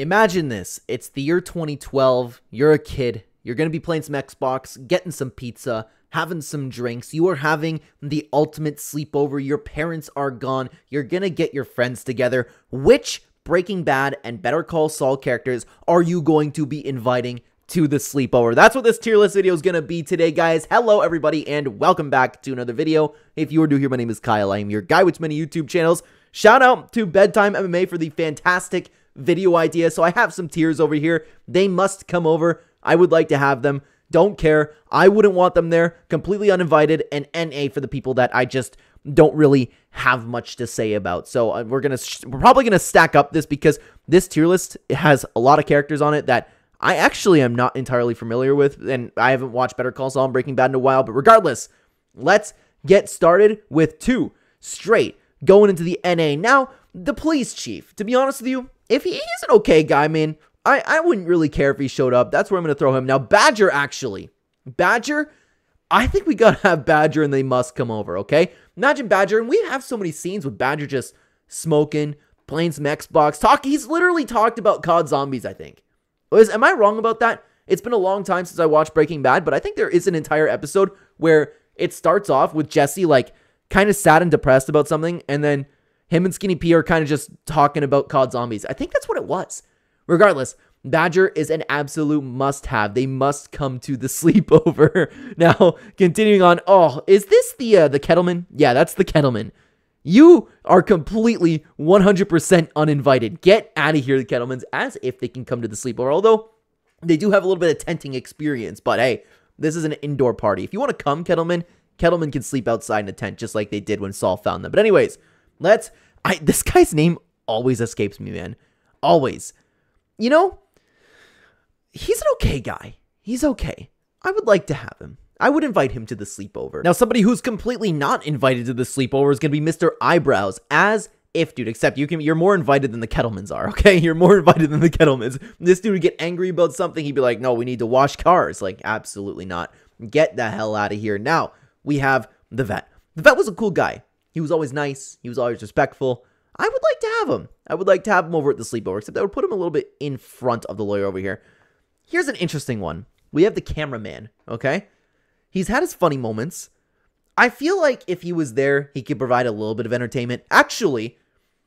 Imagine this. It's the year 2012. You're a kid. You're going to be playing some Xbox, getting some pizza, having some drinks. You are having the ultimate sleepover. Your parents are gone. You're going to get your friends together. Which Breaking Bad and Better Call Saul characters are you going to be inviting to the sleepover? That's what this tier list video is going to be today, guys. Hello, everybody, and welcome back to another video. If you are new here, my name is Kyle. I am your guy with many YouTube channels. Shout out to Bedtime MMA for the fantastic video idea. So I have some tiers over here. They must come over. I would like to have them. Don't care. I wouldn't want them there. Completely uninvited. And NA for the people that I just don't really have much to say about. So we're probably gonna stack up this, because this tier list has a lot of characters on it that I actually am not entirely familiar with, and I haven't watched Better Call Saul and Breaking Bad in a while. But regardless, let's get started with two straight going into the NA. Now, the police chief, to be honest with you, if he's an okay guy, man, I wouldn't really care if he showed up. That's where I'm going to throw him. Now, Badger, actually. Badger, I think we got to have Badger and they must come over, okay? Imagine Badger, and we have so many scenes with Badger just smoking, playing some Xbox, talking. He's literally talked about COD Zombies, I think. Am I wrong about that? It's been a long time since I watched Breaking Bad, but I think there is an entire episode where it starts off with Jesse, like, kind of sad and depressed about something, and then him and Skinny P are kind of just talking about COD Zombies. I think that's what it was. Regardless, Badger is an absolute must-have. They must come to the sleepover. Now, continuing on. Oh, is this the Kettleman? Yeah, that's the Kettleman. You are completely 100% uninvited. Get out of here, the Kettlemans, as if they can come to the sleepover. Although, they do have a little bit of tenting experience. But, hey, this is an indoor party. If you want to come, Kettleman, Kettleman can sleep outside in a tent, just like they did when Saul found them. But anyways, this guy's name always escapes me, man. Always. You know, he's an okay guy. He's okay. I would like to have him. I would invite him to the sleepover. Now, somebody who's completely not invited to the sleepover is going to be Mr. Eyebrows, as if, dude, except you're more invited than the Kettlemans are, okay? You're more invited than the Kettlemans. This dude would get angry about something. He'd be like, no, we need to wash cars. Like, absolutely not. Get the hell out of here. Now, we have the vet. The vet was a cool guy. He was always nice. He was always respectful. I would like to have him. I would like to have him over at the sleepover, except I would put him a little bit in front of the lawyer over here. Here's an interesting one. We have the cameraman, okay? He's had his funny moments. I feel like if he was there, he could provide a little bit of entertainment. Actually,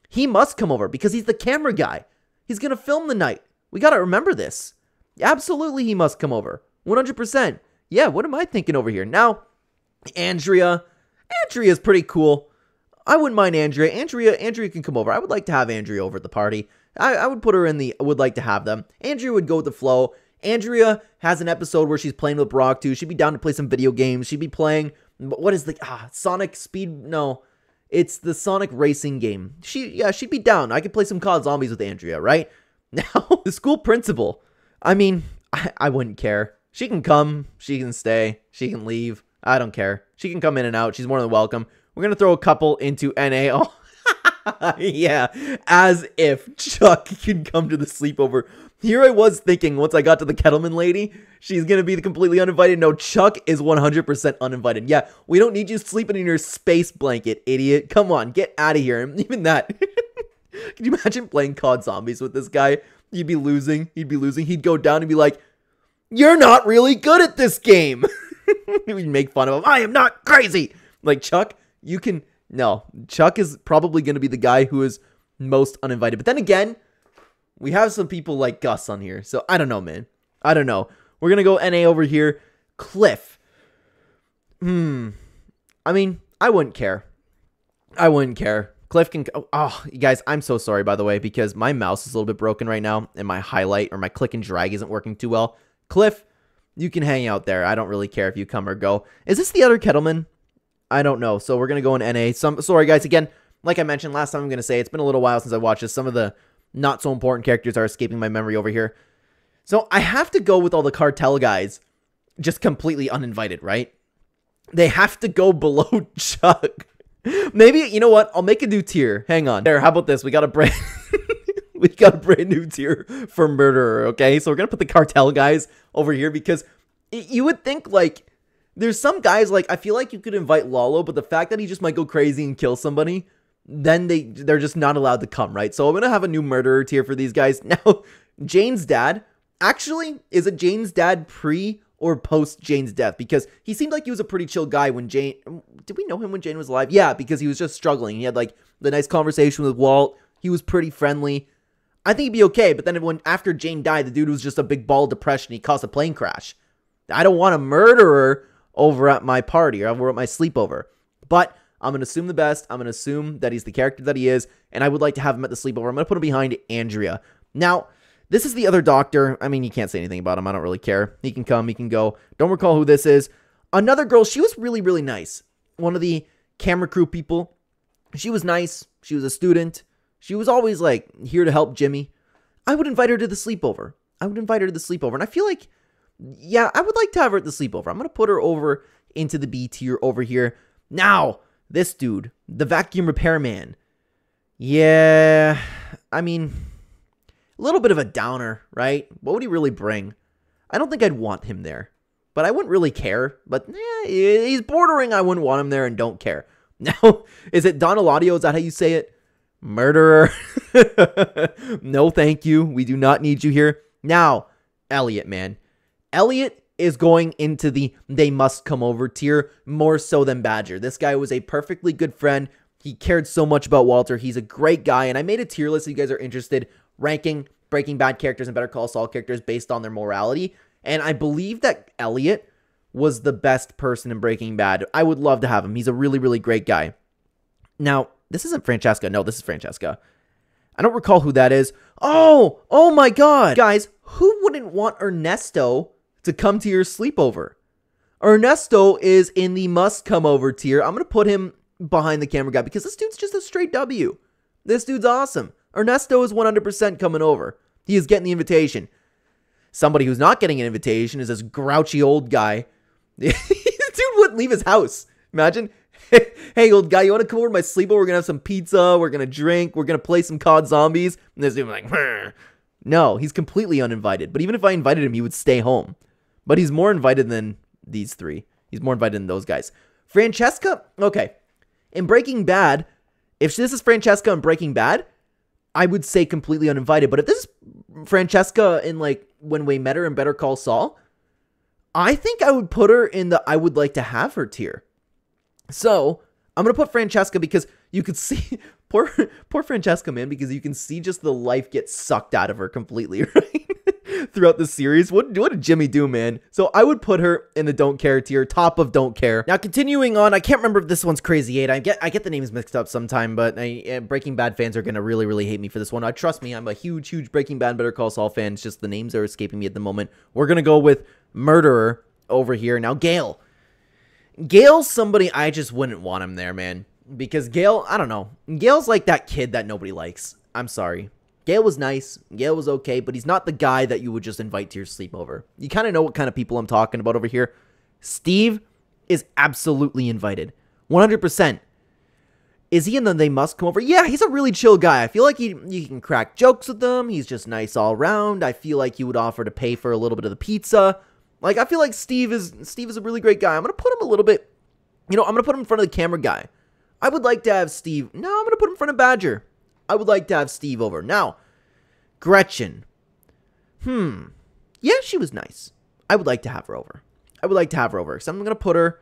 he must come over because he's the camera guy. He's going to film the night. We got to remember this. Absolutely, he must come over. 100%. Yeah, what am I thinking over here? Now, Andrea. Andrea's pretty cool. I wouldn't mind Andrea. Andrea can come over. I would like to have Andrea over at the party. I would put her in the would like to have them. Andrea would go with the flow. Andrea has an episode where she's playing with Brock too. She'd be down to play some video games. She'd be playing, what is the Sonic Speed? No, it's the Sonic Racing game. She'd be down. I could play some COD Zombies with Andrea, right? Now, the school principal. I mean, I wouldn't care. She can come. She can stay. She can leave. I don't care. She can come in and out. She's more than welcome. We're going to throw a couple into NA. Oh, yeah. As if Chuck can come to the sleepover. Here I was thinking once I got to the Kettleman lady, she's going to be completely uninvited. No, Chuck is 100% uninvited. Yeah, we don't need you sleeping in your space blanket, idiot. Come on, get out of here. And even that. Can you imagine playing COD Zombies with this guy? You'd be losing. He'd be losing. He'd go down and be like, you're not really good at this game. We'd make fun of him. I am not crazy. Like, Chuck, you can... No. Chuck is probably going to be the guy who is most uninvited. But then again, we have some people like Gus on here. So, I don't know, man. I don't know. We're going to go NA over here. Cliff. I mean, I wouldn't care. I wouldn't care. Cliff can... Oh, you guys, I'm so sorry, by the way, because my mouse is a little bit broken right now, and my highlight or my click and drag isn't working too well. Cliff, you can hang out there. I don't really care if you come or go. Is this the other Kettleman? I don't know. So we're going to go in NA. Sorry, guys. Again, like I mentioned last time, I'm going to say it's been a little while since I watched this. Some of the not-so-important characters are escaping my memory over here. So I have to go with all the cartel guys just completely uninvited, right? They have to go below Chuck. Maybe, you know what? I'll make a new tier. Hang on. There, how about this? We got a brand... We got a brand new tier for murderer, okay? So we're going to put the cartel guys over here because you would think, like, there's some guys, like, I feel like you could invite Lalo, but the fact that he just might go crazy and kill somebody, then they're just not allowed to come, right? So I'm going to have a new murderer tier for these guys. Now, Jane's dad actually is a Jane's dad pre or post Jane's death, because he seemed like he was a pretty chill guy when Jane, did we know him when Jane was alive? Yeah, because he was just struggling. He had like the nice conversation with Walt. He was pretty friendly. I think he'd be okay, but then when after Jane died, the dude was just a big ball of depression. He caused a plane crash. I don't want a murderer over at my party or over at my sleepover. But I'm going to assume the best. I'm going to assume that he's the character that he is, and I would like to have him at the sleepover. I'm going to put him behind Andrea. Now, this is the other doctor. I mean, you can't say anything about him. I don't really care. He can come. He can go. Don't recall who this is. Another girl, she was really, really nice. One of the camera crew people. She was nice. She was a student. She was always, like, here to help Jimmy. I would invite her to the sleepover. And I feel like, yeah, I would like to have her at the sleepover. I'm going to put her over into the B tier over here. Now, this dude, the vacuum repairman. Yeah, I mean, a little bit of a downer, right? What would he really bring? I don't think I'd want him there, but I wouldn't really care. But yeah, he's bordering. I wouldn't want him there and don't care. Now, is it Don Eladio? Is that how you say it? Murderer. No, thank you. We do not need you here. Now, Elliot, man. Elliot is going into the they must come over tier more so than Badger. This guy was a perfectly good friend. He cared so much about Walter. He's a great guy. And I made a tier list if you guys are interested, ranking Breaking Bad characters and Better Call Saul characters based on their morality. And I believe that Elliot was the best person in Breaking Bad. I would love to have him. He's a really, really great guy. Now, this isn't Francesca. No, this is Francesca. I don't recall who that is. Oh my God. Guys, who wouldn't want Ernesto to come to your sleepover? Ernesto is in the must come over tier. I'm going to put him behind the camera guy because this dude's just a straight W. This dude's awesome. Ernesto is 100% coming over. He is getting the invitation. Somebody who's not getting an invitation is this grouchy old guy. This dude wouldn't leave his house. Imagine, hey, old guy, you want to come over to my sleepover? We're going to have some pizza. We're going to drink. We're going to play some COD Zombies. And this dude like, Hur. No, he's completely uninvited. But even if I invited him, he would stay home. But he's more invited than these three. He's more invited than those guys. Francesca, okay. In Breaking Bad, if this is Francesca in Breaking Bad, I would say completely uninvited. But if this is Francesca in, like, when we met her in Better Call Saul, I think I would put her in the I would like to have her tier. So I'm going to put Francesca because you could see, poor Francesca, man, because you can see just the life get sucked out of her completely, right? Throughout the series. What did Jimmy do, man? So I would put her in the don't care tier, top of don't care. Now, continuing on, I can't remember if this one's Crazy 8. I get the names mixed up sometime, but Breaking Bad fans are going to really, really hate me for this one. Trust me, I'm a huge, huge Breaking Bad Better Call Saul fan. It's just the names are escaping me at the moment. We're going to go with Murderer over here. Now, Gale. Gale's somebody I just wouldn't want him there, man. Because Gale, I don't know. Gale's like that kid that nobody likes. I'm sorry. Gale was nice. Gale was okay, but he's not the guy that you would just invite to your sleepover. You kind of know what kind of people I'm talking about over here. Steve is absolutely invited. 100%. Is he in the they must come over? Yeah, he's a really chill guy. I feel like you can crack jokes with them. He's just nice all around. I feel like he would offer to pay for a little bit of the pizza. Like, I feel like Steve is a really great guy. I'm going to put him a little bit, you know, I'm going to put him in front of the camera guy. I would like to have Steve. No, I'm going to put him in front of Badger. I would like to have Steve over. Now, Gretchen. Yeah, she was nice. I would like to have her over. So I'm going to put her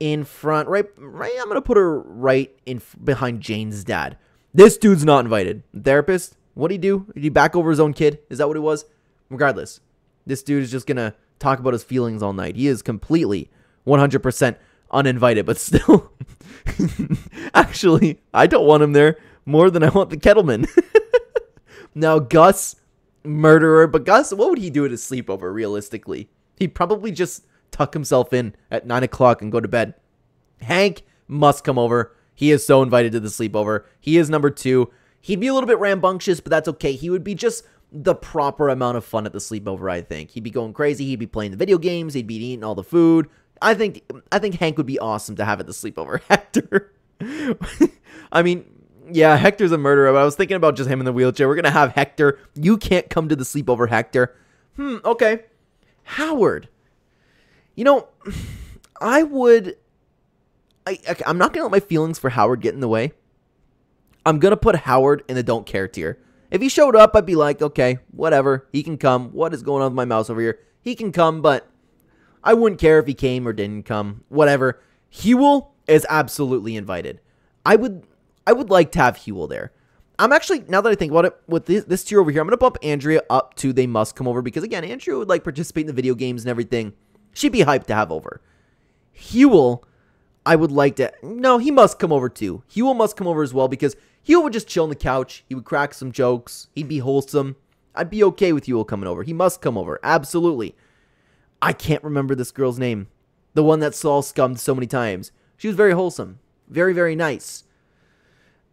in front, right? I'm going to put her right in behind Jane's dad. This dude's not invited. Therapist, what'd he do? Did he back over his own kid? Is that what it was? Regardless, this dude is just going to talk about his feelings all night. He is completely 100% uninvited, but still, actually, I don't want him there. More than I want the Kettleman. Now, Gus, murderer. But Gus, what would he do at his sleepover, realistically? He'd probably just tuck himself in at 9 o'clock and go to bed. Hank must come over. He is so invited to the sleepover. He is number 2. He'd be a little bit rambunctious, but that's okay. He would be just the proper amount of fun at the sleepover, I think. He'd be going crazy. He'd be playing the video games. He'd be eating all the food. I think Hank would be awesome to have at the sleepover. Hector. I mean, yeah, Hector's a murderer, but I was thinking about just him in the wheelchair. We're going to have Hector. You can't come to the sleepover, Hector. Okay. Howard. You know, I'm not going to let my feelings for Howard get in the way. I'm going to put Howard in the don't care tier. If he showed up, I'd be like, okay, whatever. He can come. What is going on with my mouse over here? He can come, but I wouldn't care if he came or didn't come. Whatever. Hewell is absolutely invited. I would like to have Hewell there. I'm actually, now that I think about it, with this tier over here, I'm going to bump Andrea up to They Must Come Over. Because, again, Andrea would, like, participate in the video games and everything. She'd be hyped to have over. Hewell, I would like to... No, he must come over, too. Hewell must come over as well, because Hewell would just chill on the couch. He would crack some jokes. He'd be wholesome. I'd be okay with Hewell coming over. He must come over. Absolutely. I can't remember this girl's name. The one that Saul scummed so many times. She was very wholesome. Very, very nice.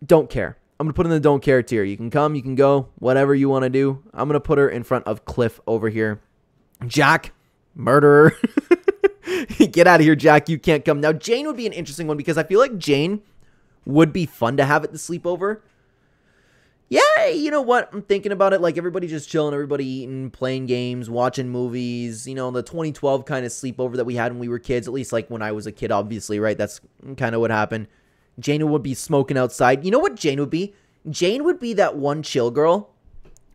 Don't care. I'm going to put in the don't care tier. You can come, you can go, whatever you want to do. I'm going to put her in front of Cliff over here. Jack, murderer. Get out of here, Jack. You can't come. Now, Jane would be an interesting one because I feel like Jane would be fun to have at the sleepover. Yeah, you know what? I'm thinking about it. Like, everybody just chilling, everybody eating, playing games, watching movies. You know, the 2012 kind of sleepover that we had when we were kids, at least like when I was a kid, obviously, right? That's kind of what happened. Jane would be smoking outside. You know what Jane would be? Jane would be that one chill girl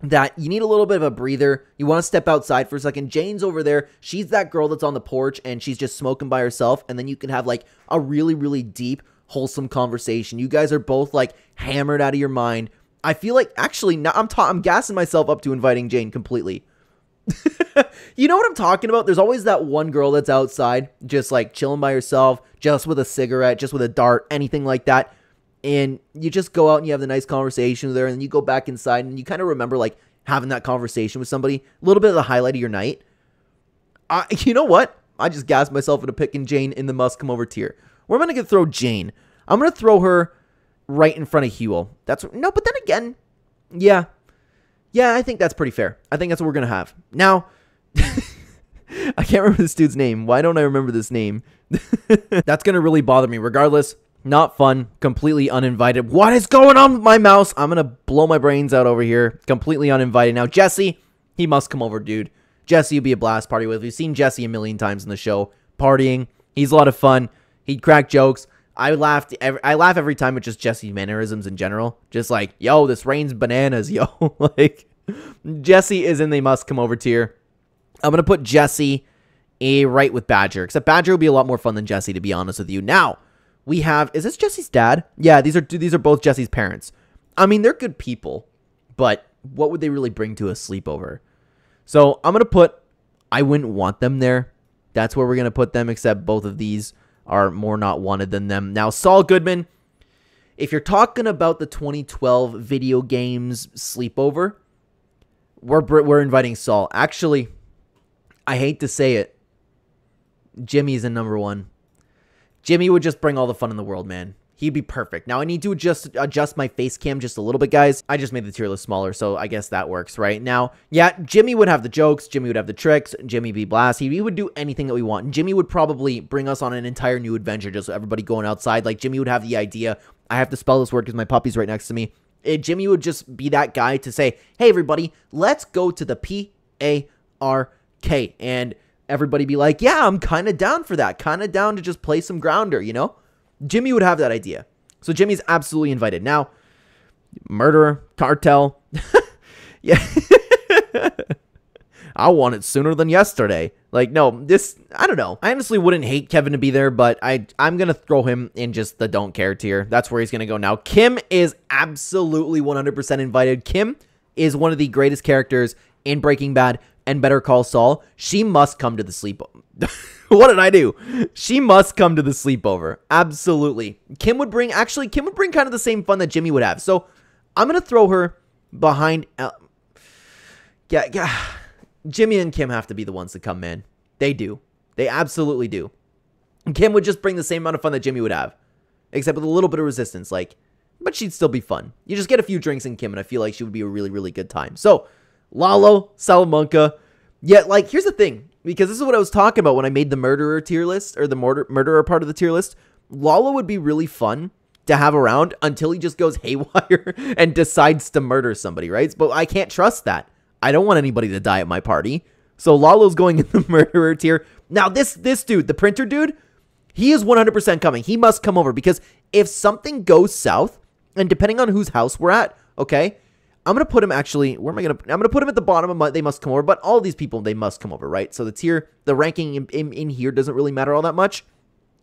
that you need a little bit of a breather. You want to step outside for a second. Jane's over there. She's that girl that's on the porch and she's just smoking by herself. And then you can have like a really, really deep, wholesome conversation. You guys are both like hammered out of your mind. I feel like actually, now I'm gassing myself up to inviting Jane completely. You know what I'm talking about? There's always that one girl that's outside just like chilling by herself, just with a cigarette, just with a dart, anything like that. And you just go out and you have the nice conversation with her, and then you go back inside and you kind of remember like having that conversation with somebody. A little bit of the highlight of your night. You know what? I just gassed myself into picking Jane in the must come over tier. Where am I going to throw Jane? I'm going to throw her right in front of Hewell. That's no, but then again, yeah. Yeah, I think that's pretty fair. I think that's what we're going to have. Now, I can't remember this dude's name. Why don't I remember this name? That's going to really bother me. Regardless, not fun. Completely uninvited. What is going on with my mouse? I'm going to blow my brains out over here. Completely uninvited. Now, Jesse, he must come over, dude. Jesse would be a blast party with. We've seen Jesse a million times in the show. Partying. He's a lot of fun. He'd crack jokes. I laugh every time at just Jesse's mannerisms in general. Just like, yo, this rain's bananas, yo. Like, Jesse is in the must come over tier. I'm going to put Jesse right with Badger. Except Badger will be a lot more fun than Jesse, to be honest with you. Now, we have... Is this Jesse's dad? Yeah, these are both Jesse's parents. I mean, they're good people. But what would they really bring to a sleepover? So, I'm going to put... I wouldn't want them there. That's where we're going to put them, except both of these are more not wanted than them. Now, Saul Goodman, if you're talking about the 2012 video games sleepover, we're inviting Saul. Actually... I hate to say it. Jimmy's in number one. Jimmy would just bring all the fun in the world, man. He'd be perfect. Now, I need to adjust my face cam just a little bit, guys. I just made the tier list smaller, so I guess that works, right? Now, yeah, Jimmy would have the jokes. Jimmy would have the tricks. Jimmy be blast. He would do anything that we want. And Jimmy would probably bring us on an entire new adventure, just everybody going outside. Like, Jimmy would have the idea. I have to spell this word because my puppy's right next to me. Jimmy would just be that guy to say, hey, everybody, let's go to the PARK. And everybody be like, yeah, I'm kind of down for that. Kind of down to just play some grounder, you know? Jimmy would have that idea. So Jimmy's absolutely invited. Now, murderer, cartel. Yeah. I want it sooner than yesterday. Like, no, I don't know. I honestly wouldn't hate Kevin to be there, but I'm going to throw him in just the don't care tier. That's where he's going to go now. Kim is absolutely 100% invited. Kim is one of the greatest characters in Breaking Bad and Better Call Saul. She must come to the sleepover. What did I do? She must come to the sleepover. Absolutely. Kim would bring kind of the same fun that Jimmy would have. So I'm going to throw her behind. Yeah. Jimmy and Kim have to be the ones that come, man. They do. They absolutely do. And Kim would just bring the same amount of fun that Jimmy would have, except with a little bit of resistance. Like, but she'd still be fun. You just get a few drinks in Kim and I feel like she would be a really, really good time. So Lalo, Salamanca. Yeah, like, here's the thing, because this is what I was talking about when I made the murderer tier list, or the murderer part of the tier list. Lalo would be really fun to have around until he just goes haywire and decides to murder somebody, right? But I can't trust that. I don't want anybody to die at my party. So Lalo's going in the murderer tier. Now, this dude, the printer dude, he is 100% coming. He must come over, because if something goes south, and depending on whose house we're at, okay, I'm going to put him actually, where am I going to, I'm going to put him at the bottom of my, they must come over, but all these people, they must come over, right? So the tier, the ranking in here doesn't really matter all that much.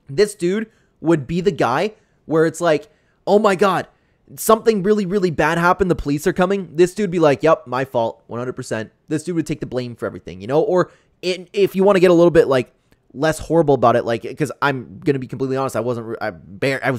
This dude would be the guy where it's like, oh my God, something really, really bad happened. The police are coming. This dude would be like, yep, my fault, 100%. This dude would take the blame for everything, you know? Or if you want to get a little bit like less horrible about it, like, because I'm going to be completely honest, I was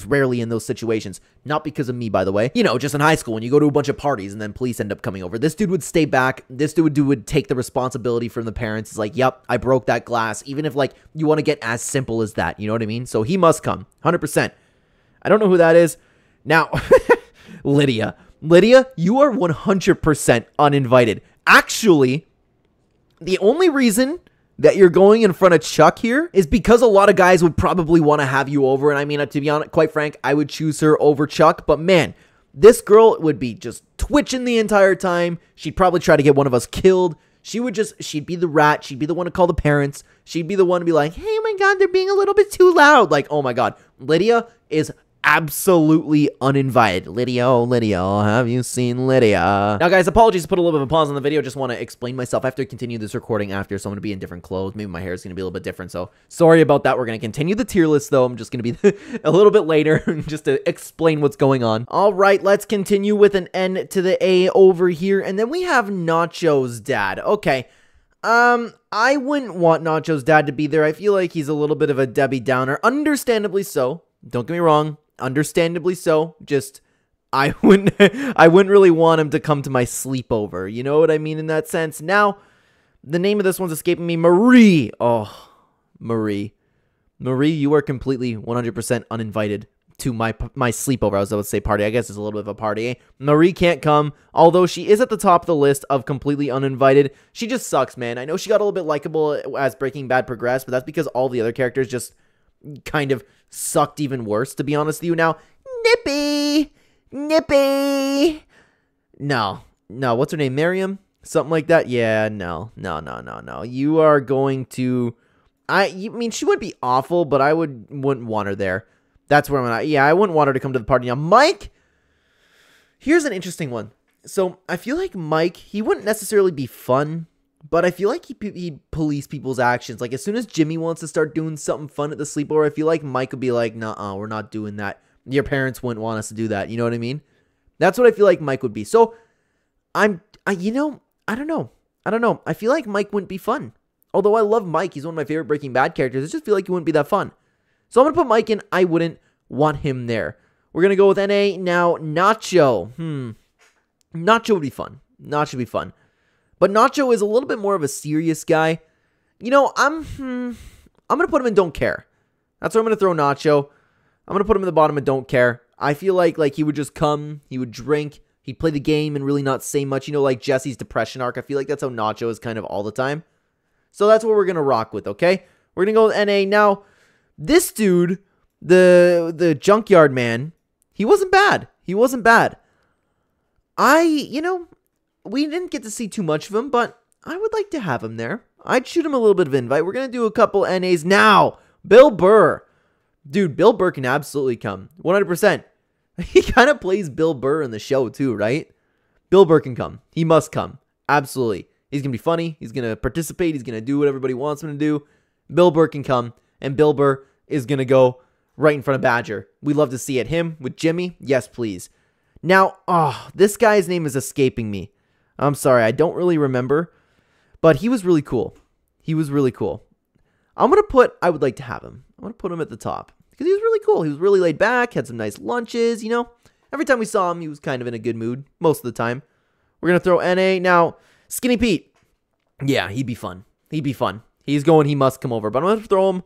rarely in those situations, not because of me, by the way, you know, just in high school when you go to a bunch of parties and then police end up coming over. This dude would stay back. This dude would take the responsibility from the parents. It's like, yep, I broke that glass. Even if like you want to get as simple as that, you know what I mean? So he must come 100%. I don't know who that is now. Lydia, you are 100% uninvited. Actually, the only reason that you're going in front of Chuck here is because a lot of guys would probably want to have you over. And I mean, to be honest, quite frank, I would choose her over Chuck. But man, this girl would be just twitching the entire time. She'd probably try to get one of us killed. She'd be the rat. She'd be the one to call the parents. She'd be the one to be like, hey, my God, they're being a little bit too loud. Like, oh my God, Lydia is absolutely uninvited. Lydia, have you seen Lydia? Now guys, apologies to put a little bit of a pause on the video. Just want to explain myself. I have to continue this recording after, so I'm going to be in different clothes. Maybe my hair is going to be a little bit different, so sorry about that. We're going to continue the tier list though. I'm just going to be a little bit later just to explain what's going on. All right, let's continue with an N to the A over here. And then we have Nacho's dad. Okay. I wouldn't want Nacho's dad to be there. I feel like he's a little bit of a Debbie Downer. Understandably so. Don't get me wrong. Understandably so, just I wouldn't really want him to come to my sleepover, you know what I mean, in that sense. Now, the name of this one's escaping me. Marie. Oh, Marie, you are completely 100% uninvited to my sleepover. I was about to say party. I guess it's a little bit of a party. Eh? Marie can't come, although she is at the top of the list of completely uninvited. She just sucks, man. I know she got a little bit likable as Breaking Bad progressed, but that's because all the other characters just kind of sucked even worse, to be honest with you. Now, Nippy. No, what's her name? Miriam? Something like that? Yeah, no. You are going to, I mean, she would be awful, but I wouldn't want her there. That's where I'm at. Yeah, I wouldn't want her to come to the party. Now, Mike, here's an interesting one. So, I feel like Mike, he wouldn't necessarily be fun, but I feel like he'd police people's actions. Like, as soon as Jimmy wants to start doing something fun at the sleepover, I feel like Mike would be like, nah, we're not doing that. Your parents wouldn't want us to do that. You know what I mean? That's what I feel like Mike would be. So, I don't know. I feel like Mike wouldn't be fun. Although I love Mike. He's one of my favorite Breaking Bad characters. I just feel like he wouldn't be that fun. So, I'm going to put Mike in. I wouldn't want him there. We're going to go with N.A. Now, Nacho. Nacho would be fun. Nacho would be fun. But Nacho is a little bit more of a serious guy. You know, I'm going to put him in Don't Care. That's where I'm going to throw Nacho. I'm going to put him in the bottom of Don't Care. I feel like he would just come, he would drink, he'd play the game and really not say much. You know, like Jesse's depression arc. I feel like that's how Nacho is kind of all the time. So that's what we're going to rock with, okay? We're going to go with N.A. Now, this dude, the junkyard man, he wasn't bad. We didn't get to see too much of him, but I would like to have him there. I'd shoot him a little bit of invite. We're going to do a couple NAs now. Bill Burr. Dude, Bill Burr can absolutely come. 100%. He kind of plays Bill Burr in the show too, right? Bill Burr can come. He must come. Absolutely. He's going to be funny. He's going to participate. He's going to do what everybody wants him to do. Bill Burr can come, and Bill Burr is going to go right in front of Badger. We'd love to see it. Him with Jimmy. Yes, please. Now, this guy's name is escaping me. I'm sorry, I don't really remember, but he was really cool. I would like to have him. I'm going to put him at the top because he was really cool. He was really laid back, had some nice lunches, you know. Every time we saw him, he was kind of in a good mood most of the time. We're going to throw N.A. Now, Skinny Pete. Yeah, he'd be fun. He's going, he must come over, but I'm going to throw him.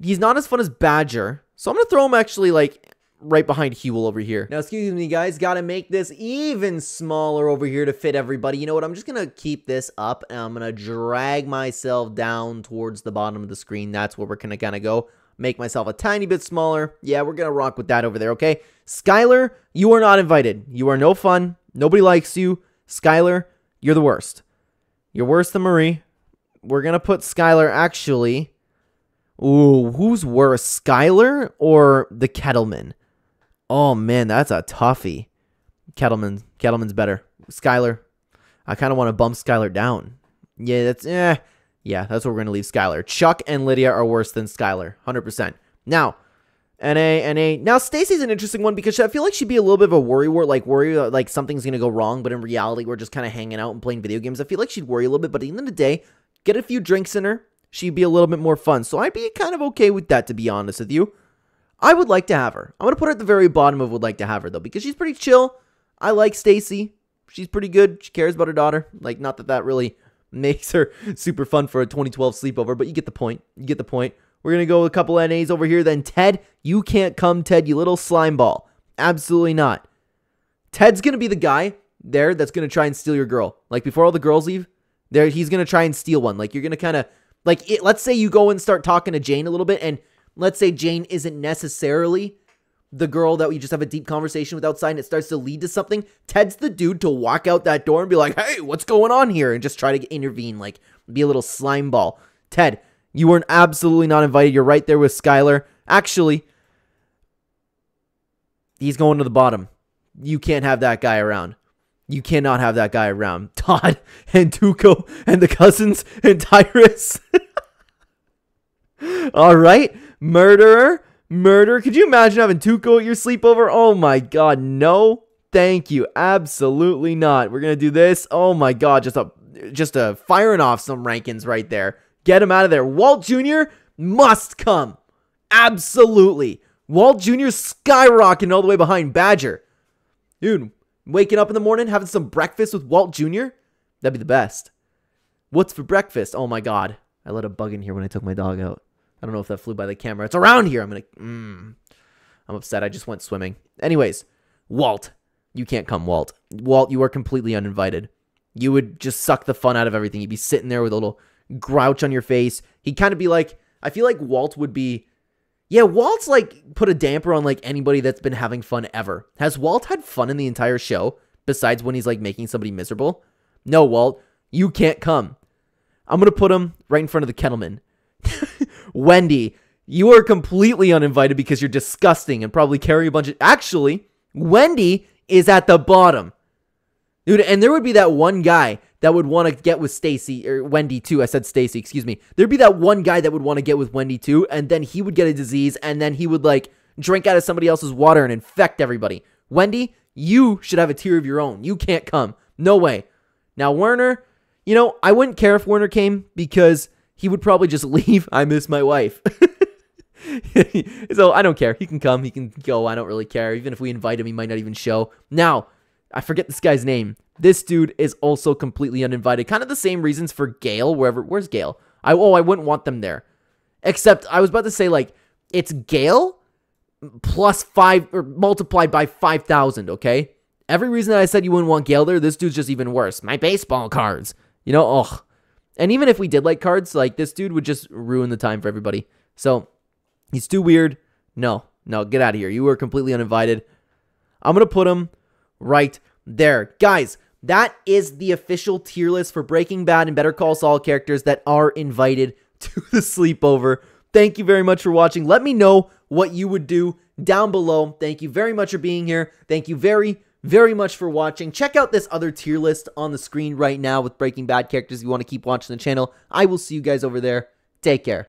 He's not as fun as Badger, so I'm going to throw him actually like right behind Huel over here. Now, excuse me, guys. Gotta make this even smaller over here to fit everybody. You know what? I'm just gonna keep this up, and I'm gonna drag myself down towards the bottom of the screen. That's where we're gonna kind of go. Make myself a tiny bit smaller. Yeah, we're gonna rock with that over there, okay? Skylar, you are not invited. You are no fun. Nobody likes you. Skylar, you're the worst. You're worse than Marie. We're gonna put Skylar, actually. Ooh, who's worse? Skylar or the Kettleman? Oh, man, that's a toughie. Kettleman's better. Skylar, I kind of want to bump Skylar down. Yeah, that's eh. Yeah, that's what we're gonna leave Skylar. Chuck and Lydia are worse than Skylar, 100%. Now, NA. Now Stacy's an interesting one because I feel like she'd be a little bit of a worry, like something's gonna go wrong. But in reality, we're just kind of hanging out and playing video games. I feel like she'd worry a little bit, but at the end of the day, get a few drinks in her, she'd be a little bit more fun. So I'd be kind of okay with that, to be honest with you. I would like to have her. I'm gonna put her at the very bottom of would like to have her though, because she's pretty chill. I like Stacy. She's pretty good. She cares about her daughter. Like, not that that really makes her super fun for a 2012 sleepover, but you get the point. You get the point. We're going to go with a couple NAs over here. Then Ted, you can't come, Ted, you little slime ball. Absolutely not. Ted's going to be the guy there that's going to try and steal your girl. Like, before all the girls leave, there he's going to try and steal one. Like, you're going to kind of, like, let's say you go and start talking to Jane a little bit, and let's say Jane isn't necessarily the girl that we just have a deep conversation with outside, and it starts to lead to something. Ted's the dude to walk out that door and be like, hey, what's going on here? And just try to intervene, like, be a little slime ball. Ted, you weren't absolutely not invited. You're right there with Skylar. Actually, he's going to the bottom. You can't have that guy around. You cannot have that guy around. Todd and Tuco and the cousins and Tyrus. All right. Murderer. Murder. Could you imagine having Tuco at your sleepover? Oh my god, no. Thank you. Absolutely not. We're going to do this. Oh my god, just a firing off some rankings right there. Get him out of there. Walt Jr. must come. Absolutely. Walt Jr. skyrocketing all the way behind Badger. Dude, waking up in the morning, having some breakfast with Walt Jr. That'd be the best. What's for breakfast? Oh my god. I let a bug in here when I took my dog out. I don't know if that flew by the camera. It's around here. I'm upset. I just went swimming. Anyways, Walt. You can't come, Walt. Walt, you are completely uninvited. You would just suck the fun out of everything. You'd be sitting there with a little grouch on your face. He'd kind of be like, I feel like Walt would be, yeah, Walt's like put a damper on like anybody that's been having fun ever. Has Walt had fun in the entire show besides when he's like making somebody miserable? No, Walt, you can't come. I'm going to put him right in front of the Kettleman. Wendy, you are completely uninvited because you're disgusting and probably carry a bunch of... Actually, Wendy is at the bottom. Dude, and there would be that one guy that would want to get with Stacy, or Wendy too. I said Stacy, excuse me. There'd be that one guy that would want to get with Wendy too, and then he would get a disease, and then he would like drink out of somebody else's water and infect everybody. Wendy, you should have a tier of your own. You can't come. No way. Now, Werner, you know, I wouldn't care if Werner came because... he would probably just leave. I miss my wife. So I don't care. He can come. He can go. I don't really care. Even if we invite him, he might not even show. Now, I forget this guy's name. This dude is also completely uninvited. Kind of the same reasons for Gale. Where's Gale? I wouldn't want them there. Except I was about to say, like, it's Gale plus 5 or multiplied by 5,000, okay? Every reason that I said you wouldn't want Gale there, this dude's just even worse. My baseball cards. You know, ugh. And even if we did like cards, like this dude would just ruin the time for everybody. So he's too weird. No, get out of here. You were completely uninvited. I'm going to put him right there. Guys, that is the official tier list for Breaking Bad and Better Call Saul characters that are invited to the sleepover. Thank you very much for watching. Let me know what you would do down below. Thank you very much for being here. Thank you very much for watching. Check out this other tier list on the screen right now with Breaking Bad characters if you want to keep watching the channel. I will see you guys over there. Take care.